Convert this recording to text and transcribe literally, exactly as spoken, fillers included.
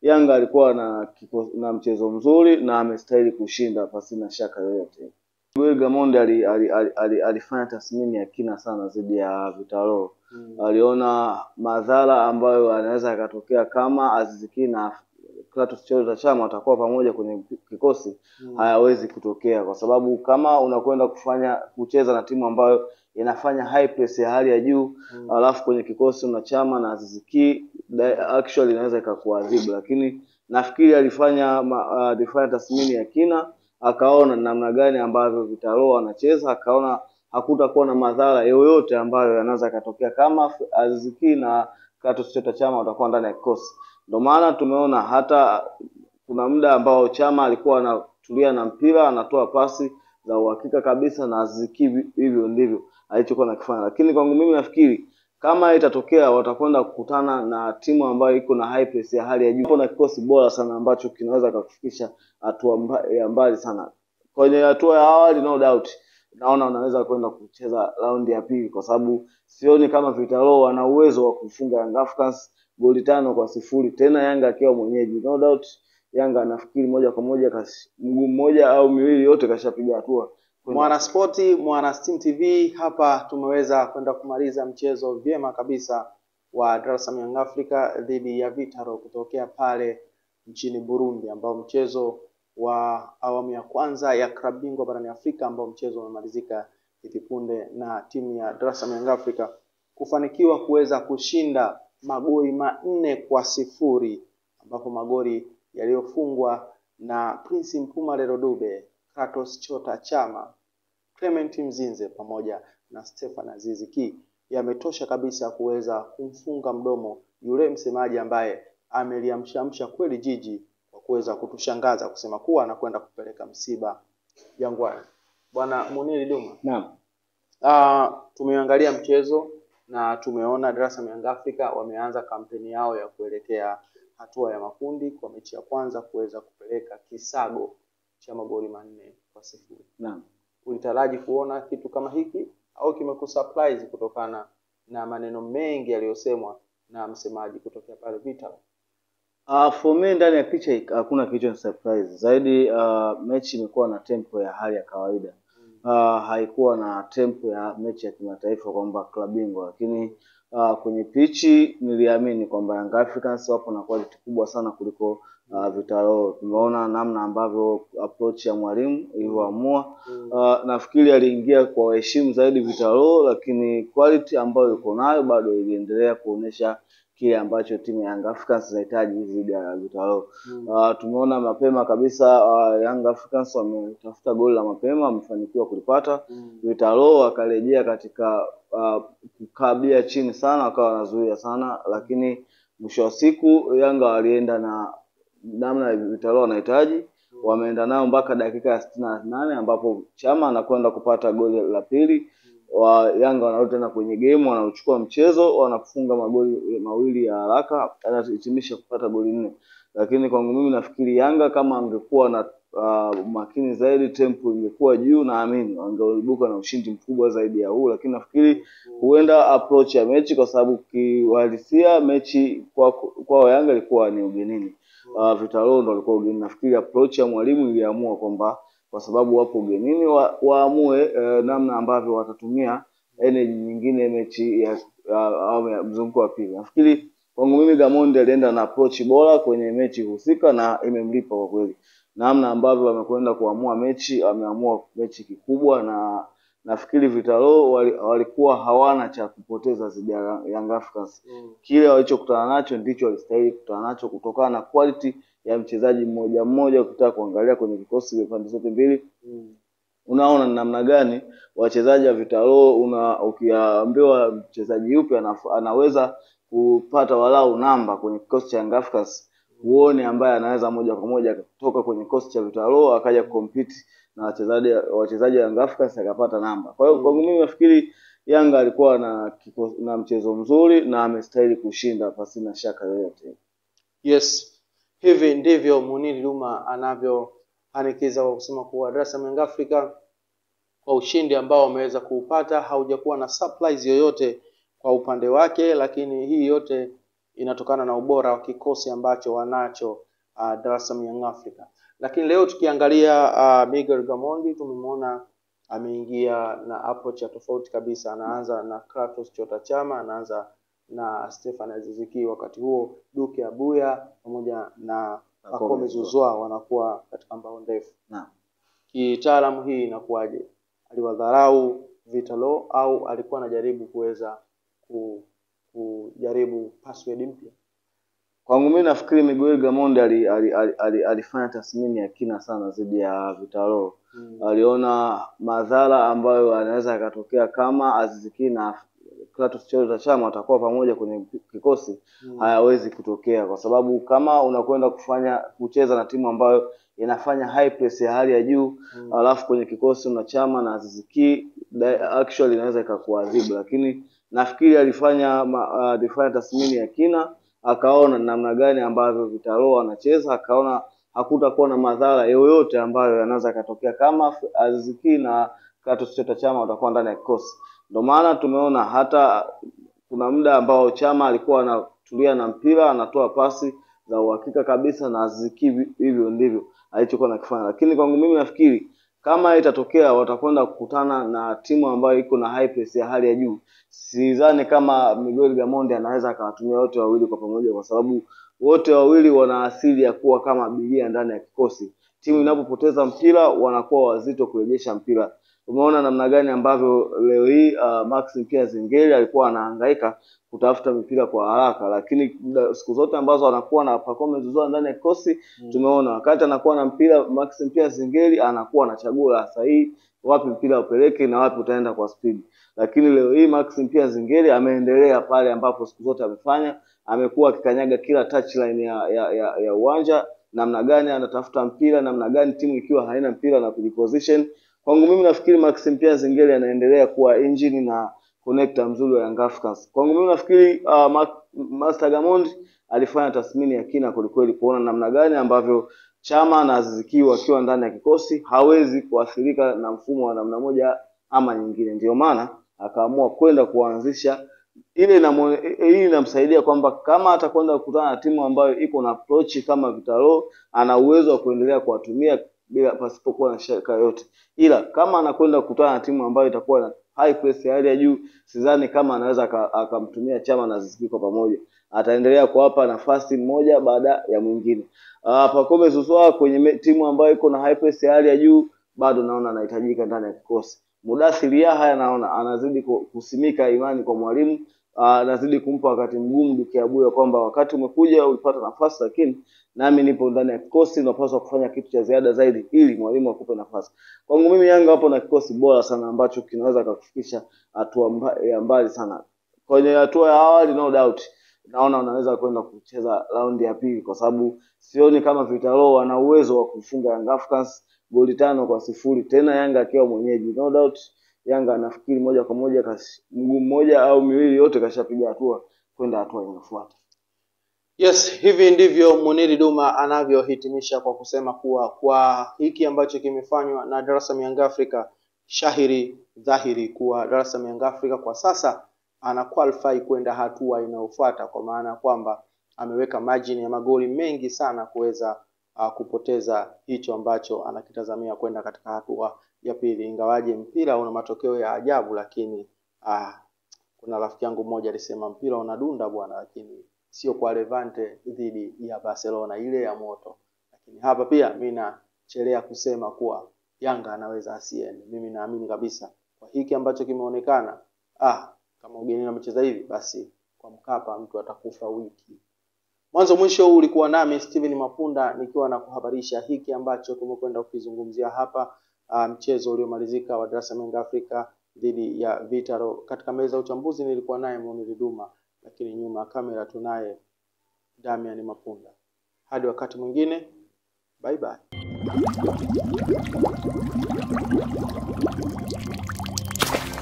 Yanga alikuwa na, na mchezo mzuri na amestahili kushinda pasina shaka yoyote. Gamondi ali, ali, ali, ali, alifanya tathmini ya kina sana zaidi ya Vitalo. Hmm. Aliona madhara ambayo anaweza akatokea kama Aziz Ki na Clatous Chama Chama watakuwa pamoja kwenye kikosi. Hmm. Hayawezi kutokea kwa sababu kama unakwenda kufanya kucheza na timu ambayo inafanya high press ya hali ya juu, hmm, alafu kwenye kikosi una Chama na Aziz Ki, actually inaweza ikakuadhibu. Lakini nafikiri alifanya alifanya uh, tathmini ya kina, akaona namna gani ambavyo Vitalo anacheza, akaona hakutakuwa na madhara yoyote ambayo yanaweza katokea kama Aziz Ki na Clatous Chama watakuwa ndani ya kikosi. Ndio maana tumeona hata kuna muda ambao Chama alikuwa anatulia na mpira, anatoa pasi za uhakika kabisa, na Aziz Ki hivyo ndivyo alichokuwa nakifanya. Lakini kwangu mimi nafikiri kama itatokea watakwenda kukutana na timu ambayo iko na high press ya hali ya juu na kikosi bora sana ambacho kinaweza kukufikisha hatua mba, mbali sana. Kwenye hatua ya awali no doubt naona wanaweza kwenda kucheza raundi ya pili kwa sababu sioni kama Vitalo wana uwezo wa kufunga Young Africans goli tano kwa sifuri tena Yanga akiwa mwenyeji. No doubt Yanga nafikiri moja kwa moja mguu mmoja au miwili yote kashapiga hatua. Mwana Sporti, Mwana Steam T V, hapa tumeweza kwenda kumaliza mchezo vyema kabisa wa Dar es Salaam Young Africa dhidi ya Vitalo kutokea pale nchini Burundi, ambao mchezo wa awamu ya kwanza ya klabu bingwa barani Afrika ambao mchezo umemalizika hivi punde na timu ya Dar es Salaam Young Africa kufanikiwa kuweza kushinda magoli manne kwa sifuri ambapo magoli yaliyofungwa na Prince Mpumalelo Dube, Clatous Chota Chama, Clement Mzinze pamoja na Stefan Aziz Ki yametosha kabisa kuweza kumfunga mdomo yule msemaji ambaye ameliamshamsha kweli jiji kwa kuweza kutushangaza kusema kuwa anakwenda kupeleka msiba Jangwani. Bwana Muniri Duma. Naam. Ah, tumeangalia mchezo na tumeona Dar es Salaam Young Africa wameanza kampeni yao ya kuelekea hatua ya makundi kwa mechi ya kwanza kuweza kupeleka kisago cha magoli manne kwa sifuri. Naam. Ulitaraji kuona kitu kama hiki au kimekusurprise kutokana na maneno mengi yaliyosemwa na msemaji kutokea pale Vitalo? Ah, uh, for me ndani ya picha hakuna kitu surprise. Zaidi uh, mechi imekuwa na tempo ya hali ya kawaida. Mm. Uh, haikuwa na tempo ya mechi ya kimataifa kwamba klabu bingwa, lakini uh, kwenye pichi niliamini kwamba Young Africans wapo na quality kubwa sana kuliko Uh, Vitalo. Tumeona namna ambavyo approach ya mwalimu ilivyoamua. Mm. Uh, nafikiri aliingia kwa heshima zaidi Vitalo, lakini quality ambayo yuko nayo bado iliendelea kuonesha kile ambacho timu ya Young Africans inahitaji zaidi ya Vitalo. Mm. Uh, tumeona mapema kabisa uh, Young Africans wametafuta goli la mapema, wamefanikiwa kulipata. Mm. Vitalo wakarejea katika uh, kukabia chini sana, wakawa wanazuia sana, lakini mwisho wa siku Yanga walienda na namna Vitalo anahitaji, wameenda nao mpaka dakika ya sitini na nane ambapo Chama anakwenda kupata goli la pili. Wa Yanga wanarudi tena kwenye game, wanauchukua mchezo, wanafunga magoli mawili ya haraka, anahitimisha kupata goli nne. Lakini kwangu mimi nafikiri Yanga kama angekuwa na uh, makini zaidi, tempo ingekuwa juu, naamini wangeibuka na ushindi mkubwa zaidi ya huu. Lakini nafikiri huenda approach ya mechi, kwa sababu kiuhalisia mechi kwa kwa Yanga ilikuwa ni ugenini. Uh, Vitalo ndo alikuwa ugenini. Nafikiri approach ya mwalimu iliamua kwamba kwa sababu wapo ugenini wa, waamue uh, namna ambavyo watatumia energy nyingine mechi ya uh, mzunguko wa pili. Nafikiri kwangu mimi Gamondi alienda na approach bora kwenye mechi husika na imemlipa kwa kweli. Namna ambavyo wamekwenda kuamua mechi, ameamua mechi kikubwa, na nafikiri Vitalo walikuwa hawana cha kupoteza zaidi ya Young Africans. Mm. Kile walichokutana nacho ndicho walistahili kutana nacho kutokana na quality ya mchezaji mmoja mmoja. Ukitaka kuangalia kwenye vikosi vya pande zote mbili, mm, unaona namna gani wachezaji wa Vitalo, una ukiambiwa mchezaji yupi ana, anaweza kupata walau namba kwenye kikosi cha Young Africans, mm, uone ambaye anaweza moja kwa moja kutoka kwenye kikosi cha Vitalo akaja compete na wachezaji wachezaji wa Young Africans akapata namba. Kwa hiyo, mm, kwangu mimi nafikiri Yanga alikuwa na na mchezo mzuri na amestahili kushinda pasina shaka yoyote. Yes. Hivi ndivyo Muniri Luma anavyoanikiza kwa kusema kuwa Dar es Salaam Young Africa kwa ushindi ambao wameweza kuupata haujakuwa na surprise yoyote kwa upande wake, lakini hii yote inatokana na ubora wa kikosi ambacho wanacho uh, Dar es Salaam Young Africa. Lakini leo tukiangalia uh, Miguel Gamondi tumemwona ameingia na approach ya tofauti kabisa, anaanza na Kratos Chota Chama, anaanza na Stefan Aziziki, wakati huo Duke Abuya pamoja na Pakome Zuzwa wanakuwa katika mbao ndefu. Naam. Kitaalamu hii inakuwaje? Aliwadharau Vitalo au alikuwa anajaribu kuweza ku kujaribu password mpya? Kwangu mimi nafikiri Miguel Gamondi ali, ali, ali, ali, alifanya tathmini ya kina sana zaidi ya Vitalo. Hmm. Aliona madhara ambayo anaweza yakatokea kama Aziziki na Kratos Chota Chama watakuwa pamoja kwenye kikosi, hmm. hayawezi kutokea, kwa sababu kama unakwenda kufanya kucheza na timu ambayo inafanya high press ya hali ya juu, hmm. alafu kwenye kikosi una Chama na Aziziki, actually inaweza ikakuadhibu. Lakini nafikiri alifanya alifanya uh, tathmini ya kina, akaona namna gani ambavyo Vitalo anacheza, akaona hakutakuwa na madhara yoyote ambayo yanaweza katokea kama Aziziki na Kratos Chota Chama watakuwa ndani ya kikosi. Ndio maana tumeona hata kuna muda ambao Chama alikuwa anatulia na mpira, anatoa pasi za uhakika kabisa, na Aziziki hivyo ndivyo alichokuwa nakifanya. Lakini kwangu mimi nafikiri kama itatokea watakwenda kukutana na timu ambayo iko na high press ya hali ya juu, sidhani kama Miguel Gamondi anaweza akawatumia wote wawili kwa pamoja, kwa sababu wote wawili wana asili ya kuwa kama abiria ndani ya kikosi. Timu inapopoteza mpira wanakuwa wazito kurejesha mpira. Umeona namna gani ambavyo leo hii uh, Maxim Pierre Zengeli alikuwa anahangaika kutafuta mpira kwa haraka, lakini siku zote ambazo anakuwa na Pakome Zuzwa ndani ya kikosi, mm. tumeona wakati anakuwa na mpira Maxim Pierre Zengeli anakuwa na chaguo la sahihi wapi mpira upeleke na wapi utaenda kwa speed. Lakini leo hii Maxim Pierre Zengeli ameendelea pale ambapo siku zote amefanya, amekuwa akikanyaga kila touchline ya ya, ya ya uwanja, namna gani anatafuta mpira, namna gani timu ikiwa haina mpira na kujiposition. Kwangu mimi nafikiri Maxim Pierre Zengeli anaendelea kuwa engine na connector mzuri wa Young Africans. Kwangu mimi nafikiri uh, Master Gamondi alifanya tathmini ya kina kuliko kuona namna gani ambavyo Chama na Aziziki wakiwa ndani ya kikosi hawezi kuathirika na mfumo wa namna moja ama nyingine. Ndio maana akaamua kwenda kuanzisha ile na hii inamsaidia kwamba kama atakwenda kukutana na timu ambayo iko na approach kama Vitalo, ana uwezo wa kuendelea kuwatumia bila pasipokuwa na shaka yote. Ila kama anakwenda kukutana na timu ambayo itakuwa na high press ya hali ya juu, sidhani kama anaweza akamtumia Chama na Aziziki kwa pamoja. Ataendelea kuwapa nafasi moja baada ya mwingine. Pakome Zuzwa kwenye timu ambayo iko na high press ya hali ya juu bado naona anahitajika ndani ya kikosi. Mudasiri haya naona anazidi kusimika imani kwa mwalimu, anazidi kumpa wakati mgumu Duke Abuya kwamba wakati umekuja ulipata nafasi, lakini nami nipo ndani ya kikosi, napaswa kufanya kitu cha ziada zaidi ili mwalimu akupe nafasi. Kwangu mimi Yanga hapo na kikosi bora sana ambacho kinaweza kukufikisha hatua mbali, mbali sana. Kwenye hatua ya awali no doubt naona wanaweza kwenda kucheza raundi ya pili, kwa sababu sioni kama Vitalo wana uwezo wa kufunga Young Africans goli tano kwa sifuri tena Yanga akiwa mwenyeji. No doubt Yanga nafikiri moja kwa moja mguu mmoja au miwili yote kashapiga hatua kwenda hatua inayofuata. Yes, hivi ndivyo Muniri Duma anavyohitimisha kwa kusema kuwa kwa hiki ambacho kimefanywa na Dar es Salaam Young Africa, shahiri dhahiri kuwa Dar es Salaam Young Africa kwa sasa ana qualify kwenda hatua inayofuata, kwa maana kwamba ameweka margin ya magoli mengi sana kuweza uh, kupoteza hicho ambacho anakitazamia kwenda katika hatua ya pili. Ingawaje mpira una matokeo ya ajabu, lakini uh, kuna rafiki yangu mmoja alisema mpira unadunda bwana, lakini sio kwa Levante dhidi ya Barcelona ile ya moto. Lakini hapa pia mimi nachelea kusema kuwa Yanga anaweza asiende. Mimi naamini kabisa kwa hiki ambacho kimeonekana, ah kama ugenini amecheza hivi basi kwa Mkapa mtu atakufa wiki. Mwanzo mwisho ulikuwa nami Steven Mapunda nikiwa nakuhabarisha hiki ambacho tumekwenda kukizungumzia hapa, uh, mchezo uliomalizika wa Dar es Salaam Africa dhidi ya Vitalo. Katika meza uchambuzi nilikuwa naye Muniri Duma, lakini nyuma kamera tunaye Damian Mapunda. Hadi wakati mwingine, bye bye.